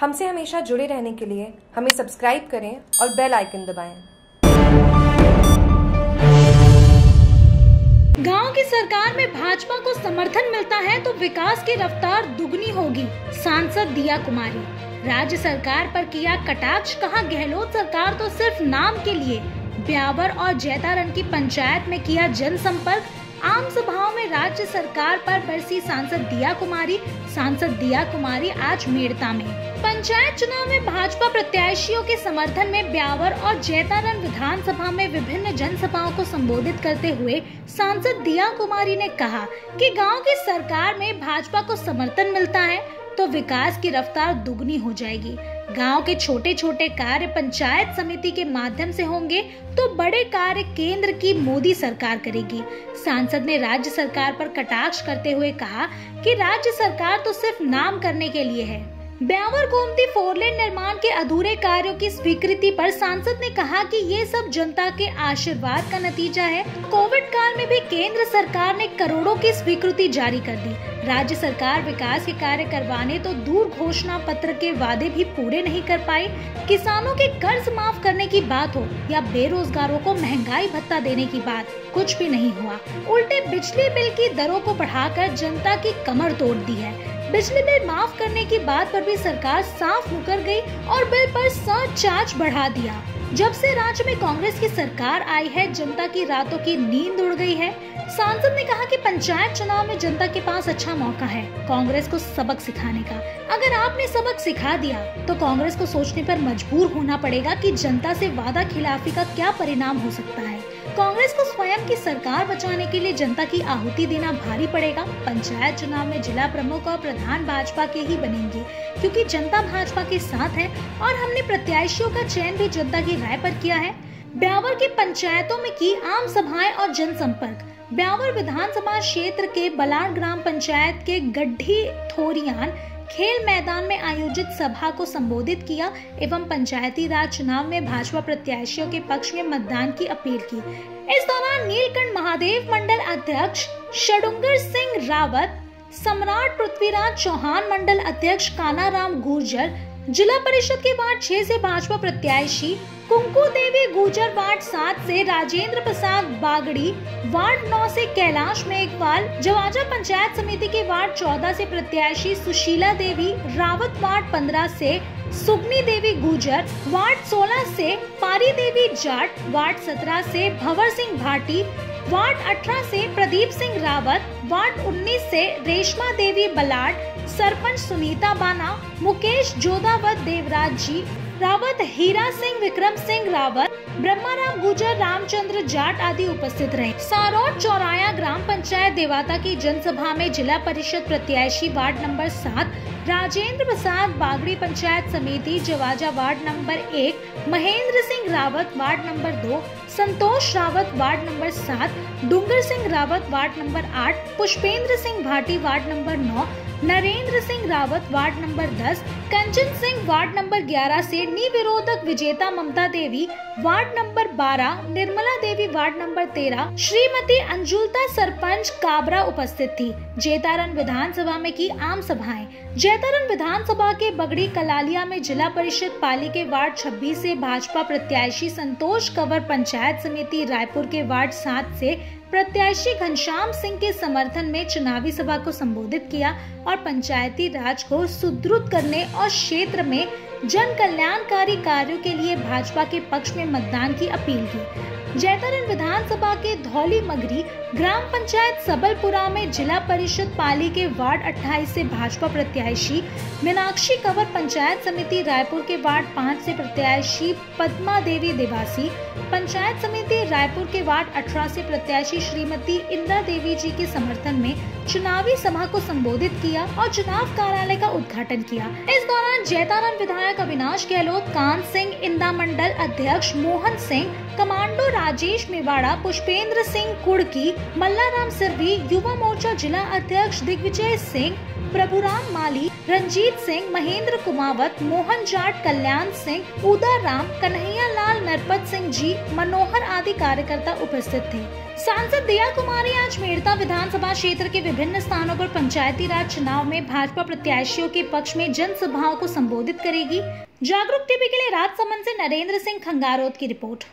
हमसे हमेशा जुड़े रहने के लिए हमें सब्सक्राइब करें और बेल आइकन दबाएं। गांव की सरकार में भाजपा को समर्थन मिलता है तो विकास की रफ्तार दुगनी होगी, सांसद दिया कुमारी। राज्य सरकार पर किया कटाक्ष, कहा गहलोत सरकार तो सिर्फ नाम के लिए। ब्यावर और जेतारण की पंचायत में किया जनसंपर्क, आम सभाओं में राज्य सरकार पर बरसी सांसद दिया कुमारी। सांसद दिया कुमारी आज मेड़ता में पंचायत चुनाव में भाजपा प्रत्याशियों के समर्थन में ब्यावर और जेतारण विधानसभा में विभिन्न जनसभाओं को संबोधित करते हुए सांसद दिया कुमारी ने कहा कि गांव की सरकार में भाजपा को समर्थन मिलता है तो विकास की रफ्तार दुगनी हो जाएगी। गांव के छोटे छोटे कार्य पंचायत समिति के माध्यम से होंगे तो बड़े कार्य केंद्र की मोदी सरकार करेगी। सांसद ने राज्य सरकार पर कटाक्ष करते हुए कहा कि राज्य सरकार तो सिर्फ नाम करने के लिए है। ब्यावर गोमती फोरलेन निर्माण के अधूरे कार्यों की स्वीकृति पर सांसद ने कहा कि ये सब जनता के आशीर्वाद का नतीजा है। कोविड काल में भी केंद्र सरकार ने करोड़ों की स्वीकृति जारी कर दी। राज्य सरकार विकास के कार्य करवाने तो दूर घोषणा पत्र के वादे भी पूरे नहीं कर पाई। किसानों के कर्ज माफ करने की बात हो या बेरोजगारों को महंगाई भत्ता देने की बात, कुछ भी नहीं हुआ। उल्टे बिजली बिल की दरों को बढ़ाकर जनता की कमर तोड़ दी है। बिजली बिल माफ करने की बात पर भी सरकार साफ मुकर गई और बिल पर सरचार्ज बढ़ा दिया। जब से राज्य में कांग्रेस की सरकार आई है, जनता की रातों की नींद उड़ गई है। सांसद ने कहा कि पंचायत चुनाव में जनता के पास अच्छा मौका है कांग्रेस को सबक सिखाने का। अगर आपने सबक सिखा दिया तो कांग्रेस को सोचने पर मजबूर होना पड़ेगा कि जनता से वादा खिलाफी का क्या परिणाम हो सकता है। कांग्रेस को स्वयं की सरकार बचाने के लिए जनता की आहुति देना भारी पड़ेगा। पंचायत चुनाव में जिला प्रमुख और प्रधान भाजपा के ही बनेंगे क्योंकि जनता भाजपा के साथ है और हमने प्रत्याशियों का चयन भी जनता की राय पर किया है। ब्यावर के पंचायतों में की आम सभाएं और जनसंपर्क। ब्यावर विधानसभा क्षेत्र के बलान ग्राम पंचायत के गड्ढी थोरियान खेल मैदान में आयोजित सभा को संबोधित किया एवं पंचायती राज चुनाव में भाजपा प्रत्याशियों के पक्ष में मतदान की अपील की। इस दौरान नीलकंठ महादेव मंडल अध्यक्ष शडूंगर सिंह रावत, सम्राट पृथ्वीराज चौहान मंडल अध्यक्ष कानाराम गुर्जर, जिला परिषद के वार्ड 6 से भाजपा प्रत्याशी कंकू देवी गुर्जर, वार्ड 7 से राजेंद्र प्रसाद बागड़ी, वार्ड 9 से कैलाश मेघवाल, जवाजा पंचायत समिति के वार्ड 14 से प्रत्याशी सुशीला देवी रावत, वार्ड 15 से सुगनी देवी गुर्जर, वार्ड 16 से पारी देवी जाट, वार्ड 17 से भंवर सिंह भाटी, वार्ड 18 से प्रदीप सिंह रावत, वार्ड 19 से रेशमा देवी बलाट, सरपंच सुनीता बाना, मुकेश जोधावत, देवराज जी रावत, हीरा सिंह, विक्रम सिंह रावत, ब्रह्माराम गुर्जर, रामचंद्र जाट आदि उपस्थित रहे। सारोट चौराया ग्राम पंचायत देवाता की जनसभा में जिला परिषद प्रत्याशी ward number 7 Rajendra Prasad Bagdi, panchayat samiti Jawaja ward number 1 Mahendra Singh Rawat, ward number 2 Santosh Rawat, ward number 7 Dungar Singh Rawat, ward number 8 Pushpendra Singh Bhati, ward number 9 Narendra Singh Rawat, ward number 10 Kanchan Singh, ward number 11 से निविरोधक विजेता Mamta Devi, ward number 12 Nirmala Devi, ward number 13 Shrimati Anjulata, sarpanch Kabra उपस्थित थी। जेतारण विधानसभा में की आम सभाएं। जेतारण विधानसभा के बगड़ी कलालिया में जिला परिषद पाली के वार्ड 26 से भाजपा प्रत्याशी संतोष कंवर, पंचायत समिति रायपुर के वार्ड 7 से प्रत्याशी घनश्याम सिंह के समर्थन में चुनावी सभा को संबोधित किया और पंचायती राज को सुदृढ़ करने और क्षेत्र में जन कल्याणकारी कार्यों के लिए भाजपा के पक्ष में मतदान की अपील की। जेतारण विधानसभा के धौली मगरी ग्राम पंचायत सबलपुरा में जिला परिषद पाली के वार्ड 28 से भाजपा प्रत्याशी मीनाक्षी कंवर, पंचायत समिति रायपुर के वार्ड 5 से प्रत्याशी पद्मा देवी देवासी, पंचायत समिति रायपुर के वार्ड 18 से प्रत्याशी श्रीमती इंदिरा देवी जी के समर्थन में चुनावी सभा को संबोधित किया और चुनाव कार्यालय का उद्घाटन किया। इस दौरान जेतारण विधायक अविनाश गहलोत, कांत सिंह, इंदा मंडल अध्यक्ष मोहन सिंह, कमांडो राजेश मेवाड़ा, पुष्पेंद्र सिंह कुड़की, मल्लाराम सिरवी, युवा मोर्चा जिला अध्यक्ष दिग्विजय सिंह, प्रभुराम माली, रंजीत सिंह, महेंद्र कुमावत, मोहन जाट, कल्याण सिंह, उदाराम, कन्हैया लाल, नरपत सिंह जी, मनोहर आदि कार्यकर्ता उपस्थित थे। सांसद दिया कुमारी आज मेड़ता विधानसभा क्षेत्र के विभिन्न स्थानों पर पंचायती राज चुनाव में भाजपा प्रत्याशियों के पक्ष में जनसभाओं को संबोधित करेगी। जागरूक टीवी के लिए राजसमन्द से नरेंद्र सिंह खंगारोत की रिपोर्ट।